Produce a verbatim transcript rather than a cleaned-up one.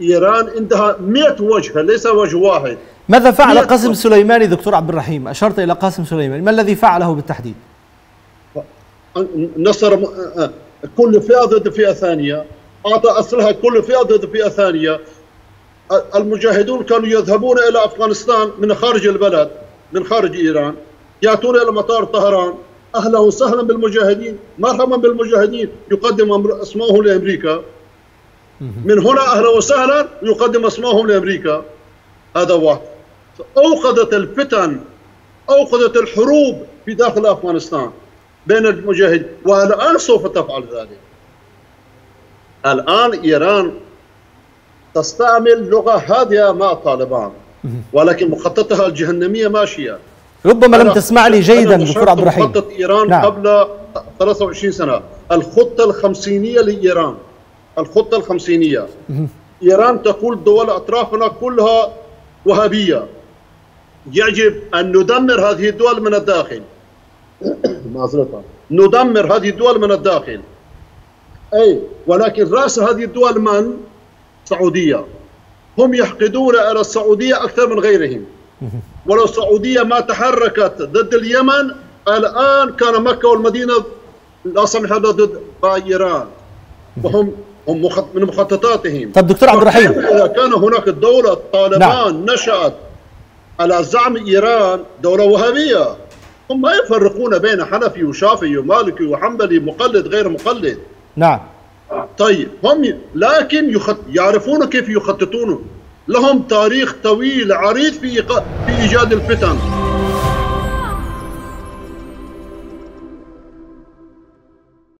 إيران عندها مئة وجه ليس وجه واحد. ماذا فعل قاسم سليماني دكتور عبد الرحيم؟ أشرت إلى قاسم سليماني، ما الذي فعله بالتحديد؟ نصر كل فئة ضد فئة ثانية، أعطى أسلحة كل فئة ضد فئة ثانية. المجاهدون كانوا يذهبون إلى أفغانستان من خارج البلد، من خارج إيران، يأتون إلى مطار طهران، أهلا وسهلا بالمجاهدين، مرحبا بالمجاهدين، يقدم اسمائهم لأمريكا. من هنا أهلا وسهلا يقدم اسمائهم لأمريكا. هذا واحد. أوقدت الفتن، أوقدت الحروب في داخل أفغانستان بين المجاهدين، والآن سوف تفعل ذلك. الآن إيران تستعمل لغة هادئة مع طالبان، ولكن مخططها الجهنمية ماشية. ربما لم تسمع لي جيدا دكتور عبد الرحيم. خطة إيران نعم. قبل ثلاث وعشرين سنة، الخطة الخمسينية لإيران، الخطة الخمسينية. إيران تقول دول أطرافنا كلها وهابية، يجب أن ندمر هذه الدول من الداخل. معذرة، ندمر هذه الدول من الداخل. أي ولكن رأس هذه الدول من؟ السعودية. هم يحقدون على السعودية أكثر من غيرهم. ولو السعودية ما تحركت ضد اليمن الآن كان مكة والمدينة لا سمح الله ضد إيران، وهم هم من مخططاتهم. طب دكتور عبد الرحيم، إذا كان هناك دولة طالبان لا. نشأت على زعم إيران دولة وهابية، هم ما يفرقون بين حنفي وشافعي ومالكي وحنبلي، مقلد غير مقلد. نعم. طيب هم لكن يخط... يعرفون كيف يخططون، لهم تاريخ طويل عريض في, إيق... في إيجاد الفتن.